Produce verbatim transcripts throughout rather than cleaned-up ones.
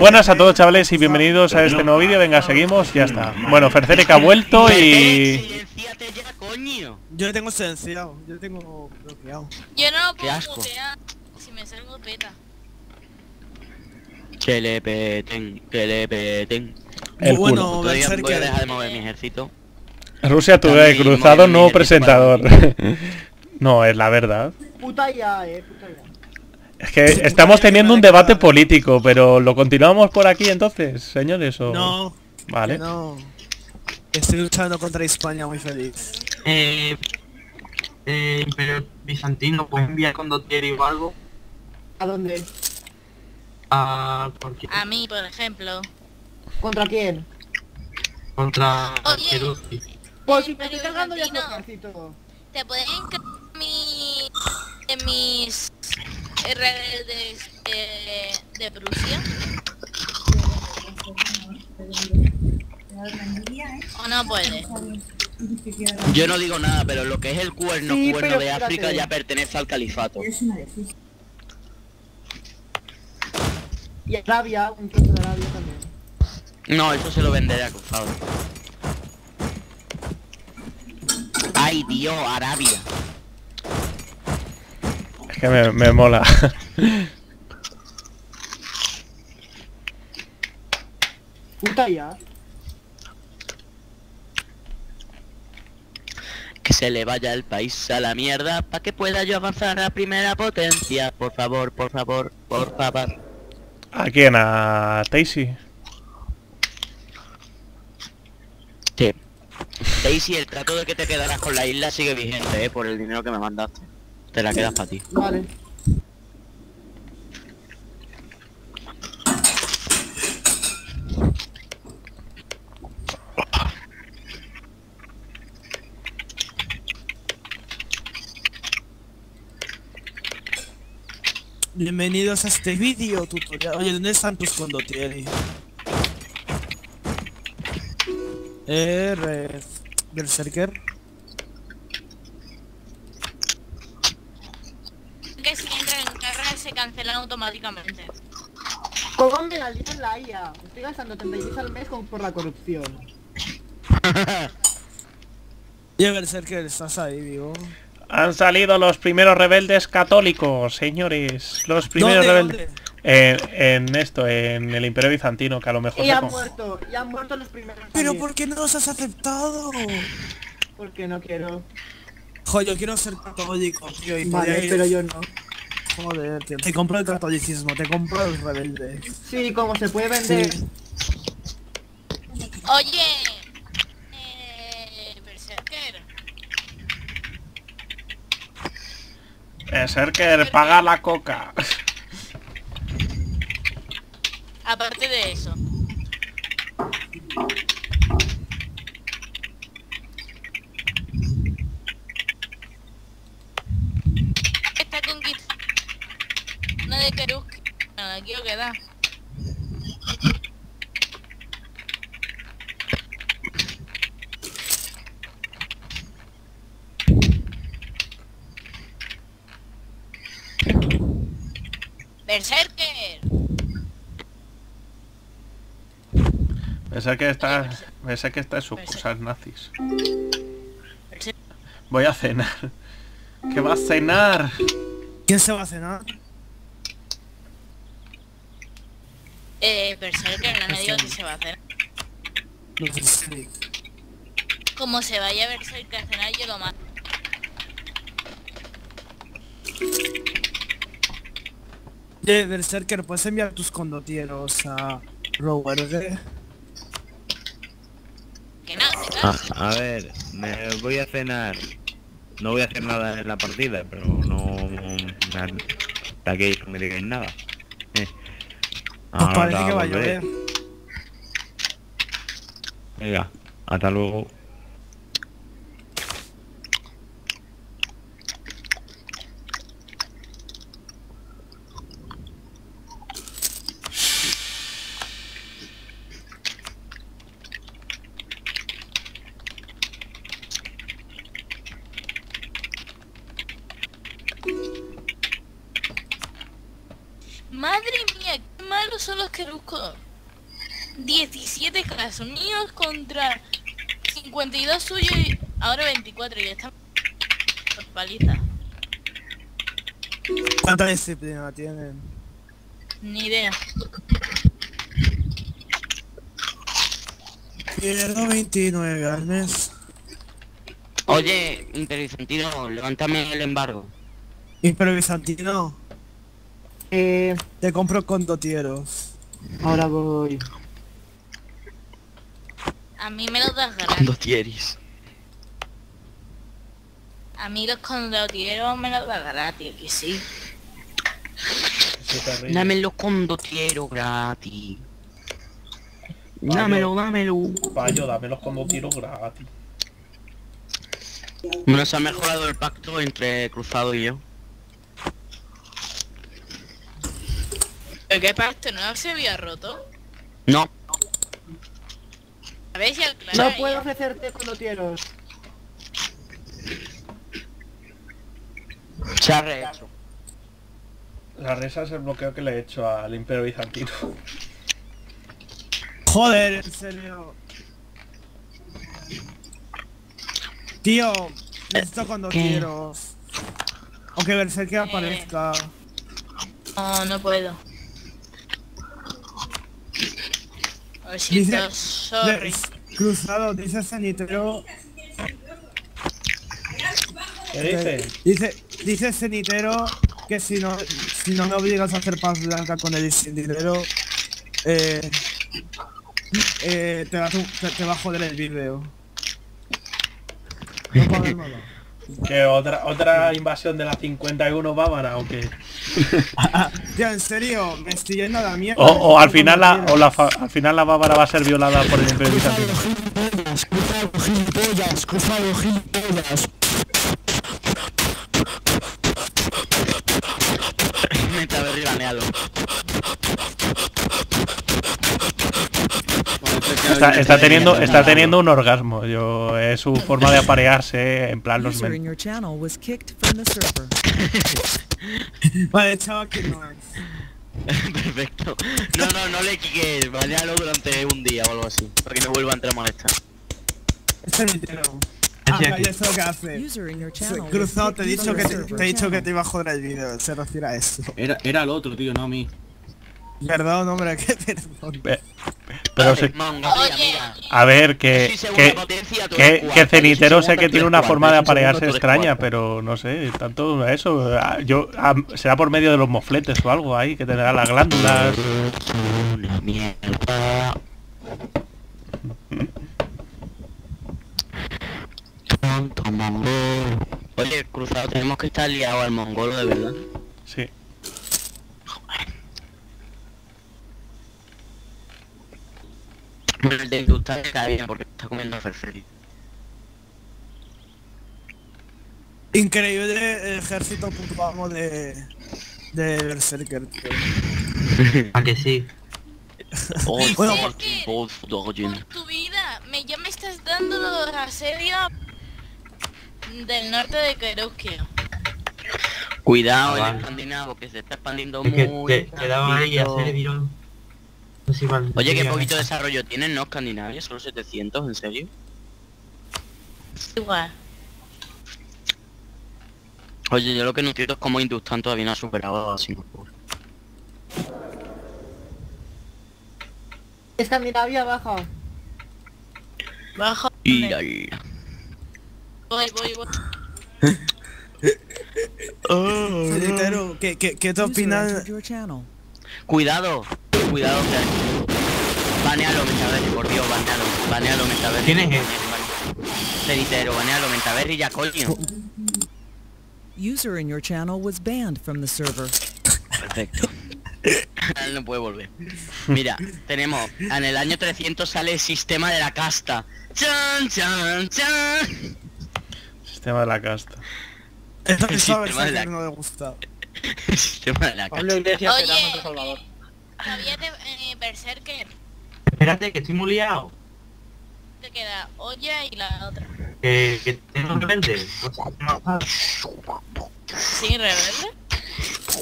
Buenas a todos, chavales, y bienvenidos a este nuevo vídeo. Venga, seguimos, ya está. Bueno, Ferzerek ha vuelto y... Yo tengo silenciado, yo tengo bloqueado. Yo no lo puedo mutear, si me salgo peta. Que le peten, que le peten. El bueno, voy a dejar de mover mi ejército. Rusia Today, cruzado, nuevo presentador. No, es la verdad. Puta ya, eh, puta ya. Es que estamos teniendo un debate político, pero ¿lo continuamos por aquí entonces, señores? ¿O? No. Vale. No. Estoy luchando contra España muy feliz. Eh... Eh... Imperio Bizantino, ¿puedes enviar condottieri o algo? ¿A dónde? A... Porque... A mí, por ejemplo. ¿Contra quién? Contra... Oye, pues si me estoy cargando ya no. Carcito. ¿Te pueden cargar mi... en mis... rebeldes de, de Prusia? ¿O no puede? Yo no digo nada, pero lo que es el cuerno sí, cuerno de África ya pertenece al califato. Y Arabia, un trozo de Arabia también. No, eso se lo venderé a Cruzado. Ay, Dios, Arabia. Que me, me mola. Puta ya. Que se le vaya el país a la mierda para que pueda yo avanzar a primera potencia. Por favor, por favor, por favor. ¿A quién? ¿A Taisy? Sí. Taisy, el trato de que te quedarás con la isla sigue vigente, eh, por el dinero que me mandaste. Te la quedas para ti. Vale. Bienvenidos a este vídeo tutorial. Oye, ¿dónde están tus condottieri? R... Berserker. Cancelan automáticamente. ¿Cómo me la dice la I A? Estoy gastando treinta y seis al mes con, por la corrupción. Llega el ser que estás ahí, digo. Han salido los primeros rebeldes católicos, señores. Los primeros ¿Dónde, rebeldes. ¿dónde? En, en esto, en el Imperio Bizantino, que a lo mejor. Y han con... muerto, y han muerto los primeros. Pero ¿por qué no los has aceptado? Porque no quiero. Joder, yo quiero ser católico, tío. Y vale, pero yo no. Joder, tío. Te compro el catolicismo, te compro el rebelde. Sí, como se puede vender. Sí. Oye, eh, Berserker. Berserker, paga la coca. Aparte de eso. Quiero quedar. Berserker. Berserker está, Berserker está en sus cosas nazis. Voy a cenar. ¿Qué va a cenar? ¿Quién se va a cenar? Eh, Berserker, no me digas que se va a hacer. Como se vaya a Berserker a cenar, yo lo mato. Eh, Berserker, ¿puedes enviar tus condotieros a Roberge? Que no, te caso. A ver, me voy a cenar. No voy a hacer nada en la partida, pero no... Hasta que no me digáis nada. Eh. Pues ah, parece que va a llover. Venga, hasta luego. Madre mía, qué malos son los que busco. diecisiete casos míos contra cincuenta y dos suyos y ahora veinticuatro. Ya están palizas. ¿Cuánta disciplina tienen? Ni idea. Pierdo veintinueve arnes. Oye, Imperio Bizantino, levántame el embargo. Imperio Bizantino, eh, te compro condotieros. Ahora voy. A mí me los das gratis. Condotieris. A mí los condotieros me los das gratis, que sí. Dame los condotieros gratis. Payo, dámelo, dámelo. Payo, dame los condotieros gratis. Nos ha mejorado el pacto entre Cruzado y yo. ¿Pero qué pacto? ¿No se había roto? No. A ver si aclara. No puedo ofrecerte condotieros. Se ha rehecho. La reza es el bloqueo que le he hecho al Imperio Bizantino. Joder, en serio. Tío, necesito condotieros. Aunque Berserker aparezca. No, no puedo. Lo siento, sorry. Cruzado, dice Cenitero. ¿Qué dice? Dice, dice Cenitero que si no, si no me obligas a hacer paz blanca con el dinero, eh, eh, te, va, te, te va a joder el video. No puedo ver nada. ¿Qué, otra, otra invasión de las cincuenta y uno bávara o qué? Tío, en serio, me estoy yendo a la mierda. O, o, al, final la, o la, al final la bávara va a ser violada por el Imperio Bizantino. Cruzado, gilipollas, cruzado, gilipollas. Mentalberry baneado. Está, está teniendo está teniendo un orgasmo. Yo, es su forma de aparearse, en plan los men. Vale, chaval, que no es. Perfecto. No, no, no le quiques, banealo durante un día o algo así, para que no vuelva a entrar a molestar. Este es mi tero. Ah, ya sé lo que hace. Cruzado, te he dicho que te, te he dicho que te iba a joder el video, se refiere a eso. Era, era el otro, tío, no a mí. Perdón, hombre, que perdón. Pero se... A ver, que... Que, que, que Cenitero sé que tiene una forma de aparearse extraña, pero no sé, tanto eso... Yo, a, será por medio de los mofletes o algo ahí, que tendrá las glándulas... Oye, Cruzado, tenemos que estar liados al mongolo, de verdad. Sí. El de Industan está bien porque está comiendo Ferzerek. Increíble el ejército puntuamos de... de Berserker, tío. ¿A que sí? Oh, bueno, por, por tu vida, me, ya me estás dando los asedios del norte de Kerouskia. Cuidado, ah, el escandinavo, que se está expandiendo es muy... Que te, te daban ahí a hacer virón. Oye, qué poquito desarrollo tienen, ¿no? Escandinavia, solo setecientos, ¿en serio? Igual. Oye, yo lo que no entiendo es cómo Industan todavía no ha superado a Singapur. Escandinavia, baja. Baja. Y ahí. Voy, voy, voy. Oh, Cenitero, ¿qué, qué, qué te opinas? Cuidado. Cuidado, Cenitero. Banealo, Mentalberry, por Dios, banealo. Banealo, Mentalberry. ¿Quién es él? Cenitero, banealo, Mentalberry, ya coño. User in your channel was banned from the server. Perfecto. Él no puede volver. Mira, tenemos... En el año trescientos sale el sistema de la casta. ¡Chan, chan, chan! Sistema de la casta. Esto que sabes que la... no me gusta. El sistema de la casta. Pablo Iglesias será nuestro salvador. Todavía de eh, Berserker. Espérate, que estoy muy liado. Te queda olla y la otra. Eh, que tengo rebelde. ¿Sí, rebelde?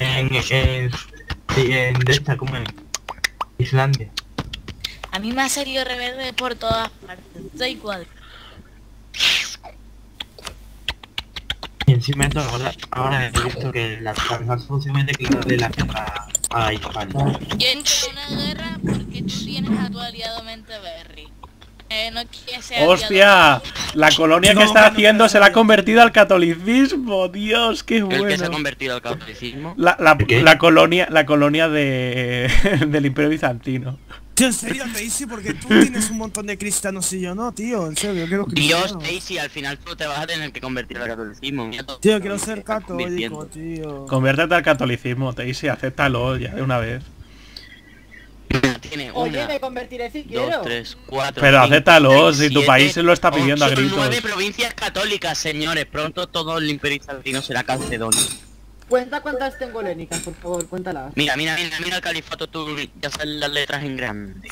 En, en, en, en de esta, ¿cómo es? Islandia. A mí me ha salido rebelde por todas partes, estoy igual. Y encima de todo, ahora, ahora he visto que la transformación de de la guerra a Hispania. Yo entro en una guerra porque tú tienes a tu aliado Mentalberry. Eh, no quiere ser ¡hostia! Aliado. La colonia no, que está no, haciendo no, se la ha convertido al catolicismo, Dios, qué bueno. ¿El que se ha convertido al catolicismo? La, la, la colonia, la colonia de, del Imperio Bizantino. En serio, Taisy, porque tú tienes un montón de cristianos y yo no, tío, en serio, quiero cristianos. Dios, Taisy, al final tú te vas a tener que convertir al catolicismo. Mira, tío, quiero ser católico, tío. Conviértete al catolicismo, Taisy, acéptalo ya de una vez. Tiene una, oye, me convertiré si quiero. Dos, tres, cuatro, pero cinco, acéptalo, si tu país se lo está pidiendo ocho, a gritos. Nueve provincias católicas, señores, pronto todo el Imperio Bizantino será Calcedonia. Cuenta cuántas tengo helénicas, por favor, cuéntalas. Mira, mira, mira, mira el califato, tú ya salen las letras en grande.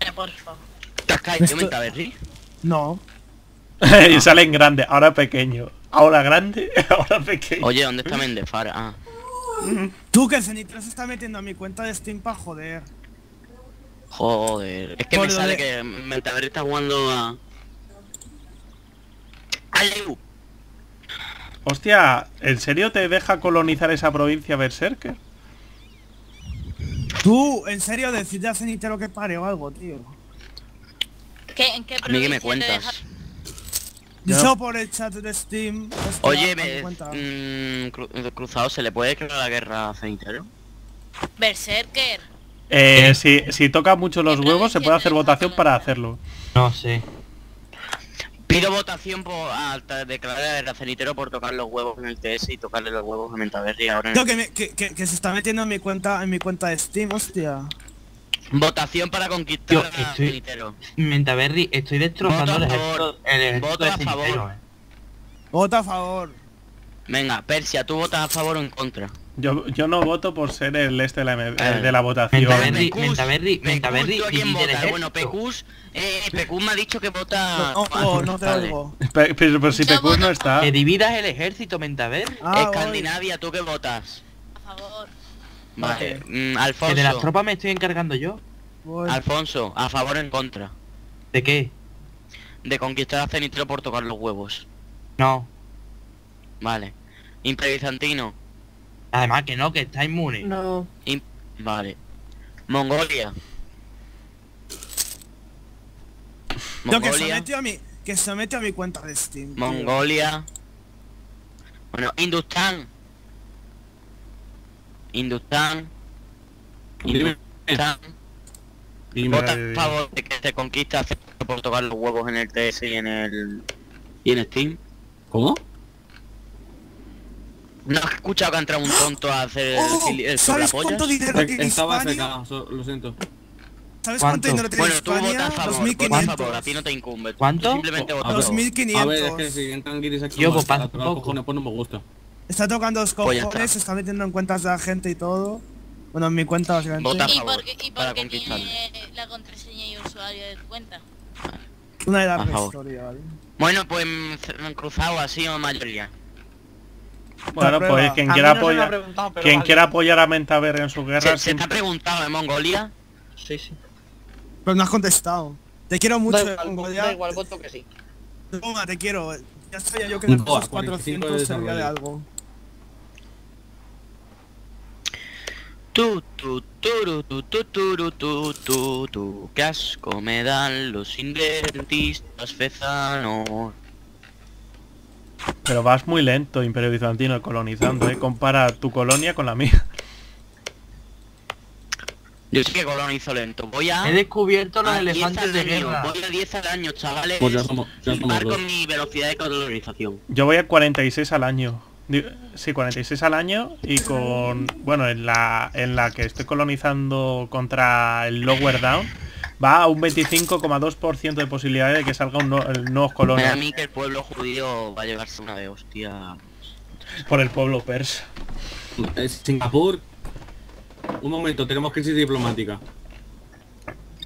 Eh, por favor. ¿Te has caído, Mentalberry? No. Y sale en grande, ahora pequeño. Ahora grande, ahora pequeño. Oye, ¿dónde está Mendefara? Ah. Tú, que el Cenitero se está metiendo a mi cuenta de Steam para joder. Joder. Es que joder, me sale que Mentalberry está jugando a... Hostia, ¿en serio te deja colonizar esa provincia Berserker? Tú, en serio, decirle a Cenitero que pare o algo, tío. ¿Qué, en qué a mí que me cuentas. Yo no, por el chat de Steam. Oye, me, mm, cru, cruzado, ¿se le puede crear la guerra a Cenitero? Berserker. Eh, si, si toca mucho los huevos, se puede hacer votación para hacerlo. No sé. Pido votación por declarar el Cenitero por tocar los huevos en el T S y tocarle los huevos a Mentalberry ahora. Creo que, me, que, que, que se está metiendo en mi cuenta, en mi cuenta de Steam, hostia. Votación para conquistar al Cenitero. Mentalberry, estoy destrozando el ejército, el ejército de Cenitero. Voto a favor. Vota a favor. Venga, Persia, ¿tú votas a favor o en contra? Yo, yo no voto por ser el este de la, el de la votación. Mentalberry, Mentalberry, Mentalberry, bueno, Pecus, eh, Pecus me ha dicho que vota... No, oh, no te oigo. Pero, pero, pero si Pecus no está... Que dividas el ejército, Mentalberry. Ah, Escandinavia, voy. ¿Tú qué votas? A favor. Vale, vale. Mm, Alfonso... Que de las tropas me estoy encargando yo. Voy. Alfonso, ¿a favor o en contra? ¿De qué? De conquistar a Cenitero por tocar los huevos. No. Vale. Imperio Bizantino. Además que no, que está inmune. No. In vale. Mongolia. Yo que se metió a mi, que se metió a mi cuenta de Steam. Mongolia. Bueno, Industan. Industan. Industan. Vota a favor de que se conquista por tocar los huevos en el T S y en el y en Steam. ¿Cómo? ¿No has escuchado que ha entrado un tonto a hacer oh, el, el ¿sabes cuánto dinero tiene Estaba F K, so, lo siento. ¿Sabes cuánto, cuánto dinero tiene España? Bueno, tú votas a favor, votas a favor, a ti no te incumbe. ¿Cuánto? Simplemente votas. dos mil quinientos. A ver, es que si entran guiris aquí, yo copas cojones, pues no me gusta. Está tocando los cojones, pues está. Se está metiendo en cuentas de la gente y todo. Bueno, en mi cuenta básicamente. Vota a favor, ¿y por qué, y por qué tiene la contraseña y usuario de tu cuenta? Una de las historias, ¿vale? Bueno, pues me han cruzado así o mayoría. Bueno, bueno, pues quien quiera, no apoyar, quien vale. quiera apoyar a Mentalberry en su guerra... ¿Se, sin... ¿Se te ha preguntado de Mongolia? Sí, sí. Pero no has contestado. Te quiero mucho, da igual, Mongolia. Da igual, voto que sí. Toma, te quiero. Ya sabía yo que en los cuatrocientos sería de algo. Tu, tu, tu, tu, tu, tu, tu, tu, tu. Qué asco me dan los invertistas fezanos. Pero vas muy lento, Imperio Bizantino, colonizando, ¿eh? Compara tu colonia con la mía. Yo sí que colonizo lento. Voy a... He descubierto los elefantes de guerra. Voy a diez al año, chavales. Pues ya somos, ya somos marco dos. Mi velocidad de colonización. Yo voy a cuarenta y seis al año. Sí, cuarenta y seis al año y con... Bueno, en la, en la que estoy colonizando contra el Lower Down. Va a un veinticinco coma dos por ciento de posibilidades de que salga un no, el nuevo colonia. Para mí que el pueblo judío va a llevarse una de hostia. Por el pueblo persa. Singapur. Un momento, tenemos crisis diplomática.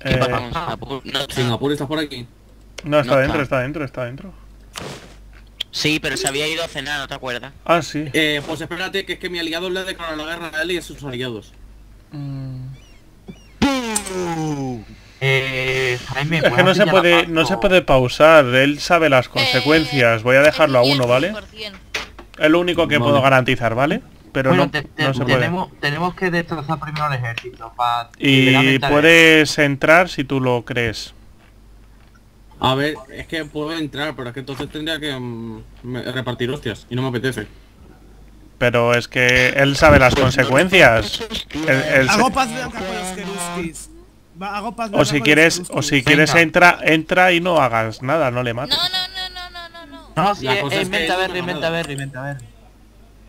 ¿Qué eh... pasa con Singapur? No, Singapur, ¿estás por aquí? No, está no dentro, está. está dentro, está dentro. Sí, pero se había ido a cenar, ¿no te acuerdas? Ah, sí. Eh, pues espérate, que es que mi aliado le ha declarado la guerra a él y a sus aliados. Mm. Eh, Jaime, es que no se puede, no se puede pausar, él sabe las consecuencias. Voy a dejarlo a uno, ¿vale? Es lo único que puedo garantizar, ¿vale? Pero bueno, no, te, te, no se puede. Tenemos, tenemos que destrozar primero el ejército para... Y puedes entrar si tú lo crees. A ver, es que puedo entrar, pero es que entonces tendría que um, repartir hostias y no me apetece. Pero es que él sabe las consecuencias. El, el... O si quieres, o si quieres entra, entra y no hagas nada, no le mates. No, no, no, no, no, no. No, sí, es, es, es Mentalberry, Mentalberry, Mentalberry.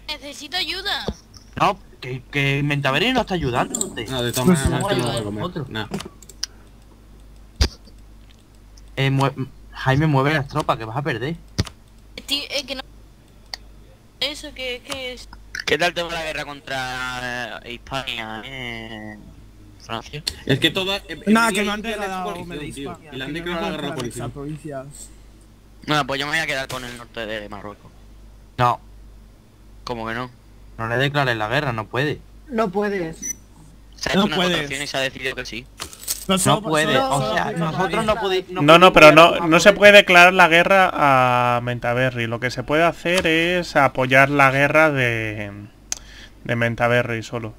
Necesito ayuda. No, que, que Mentalberry no está ayudándote. No, de todas maneras no voy a comer. Otro. No. Eh, mue Jaime, mueve las tropas, que vas a perder. Tío, eh, que no... Eso, que, que es... ¿Qué tal te va la guerra contra eh, Hispania, eh, Francia? Es que toda... Eh, Nada, que no han declarado la guerra a la provincia. Bueno, pues yo me voy a quedar con el norte de Marruecos. No. ¿Cómo que no? No le declares la guerra, no puede. No puedes. Se ha hecho una votación y se ha decidido que sí. No, no puede, o sea, nosotros no podemos... No, no, no, pero no, no se puede declarar la guerra a Mentalberry. Lo que se puede hacer es apoyar la guerra de, de Mentalberry solo.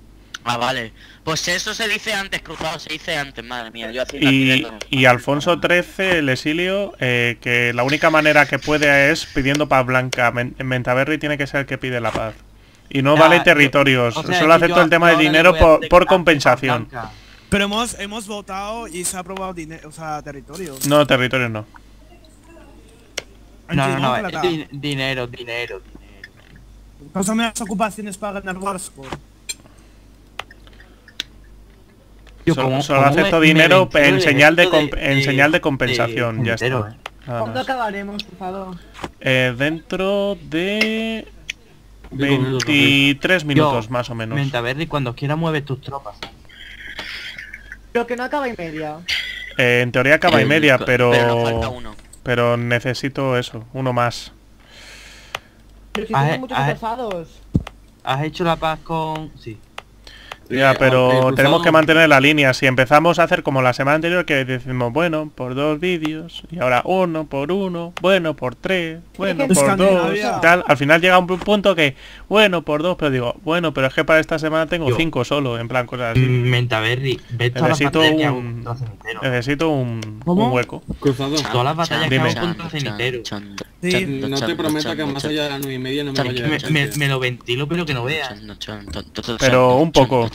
Ah, vale. Pues eso se dice antes, cruzado, se dice antes, madre mía. Yo hacía y, y Alfonso trece, el exilio, eh, que la única manera que puede es pidiendo paz blanca. Mentalberry tiene que ser el que pide la paz. Y no nah, vale territorios, o sea, solo acepto yo, el tema de dinero por, por compensación. Pero hemos, hemos votado y se ha aprobado dinero, o sea, territorio. No, territorio no. No, no, no, no es din dinero, dinero, dinero. Pásame las ocupaciones para ganar Warscore. Yo solo, como, solo como acepto me, dinero me en, señal de, de, de, en señal de compensación, de, ya entero, está. Eh. ¿Cuándo acabaremos, por favor? Eh, dentro de... veintitrés minutos, yo, más o menos. Mentalberry, cuando quiera mueves tus tropas. Pero que no acaba y media. Eh, en teoría acaba y media, pero... Pero, no falta uno. Pero necesito eso, uno más. Pero si tengo muchos atrasados. ¿Has hecho la paz con...? Sí. Ya, pero tenemos que mantener la línea. Si empezamos a hacer como la semana anterior, que decimos, bueno, por dos vídeos, y ahora uno por uno, bueno, por tres, bueno, por dos, tal. Al final llega un punto que, bueno, por dos, pero digo, bueno, pero es que para esta semana tengo yo, cinco solo, en plan, cosas así. Mentalberry, ve todas las batallas un, necesito un, un hueco. Cruzado. Todas las batallas que hago contra Cenitero. Sí, no te prometo que más allá de las nueve y media no me vaya a llegar. Me, me lo ventilo, pero que no veas. Pero un poco.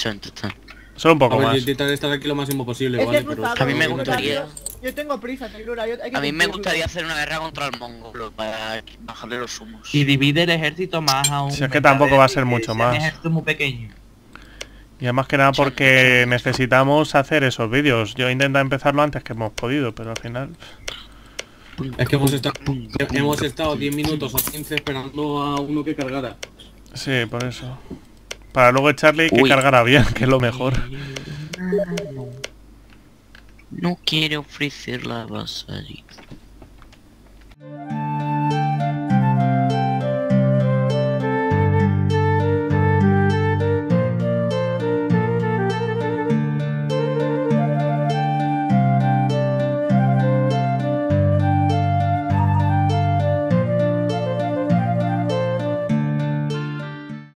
Solo un poco más. Voy a intentar estar aquí lo máximo posible, ¿vale? Pero a mí me gustaría... Yo tengo prisa, Taylor. A mí me gustaría hacer una guerra contra el mongol para bajarle los humos. Y divide el ejército más aún. Si es que tampoco va a ser mucho más. El ejército es muy pequeño. Y además que nada porque necesitamos hacer esos vídeos. Yo he intentado empezarlo antes que hemos podido, pero al final... Es que hemos estado, hemos estado diez minutos o quince esperando a uno que cargara. Sí, por eso. Para luego echarle y que Uy. cargara bien, que es lo mejor. No quiero ofrecer la vasalliza.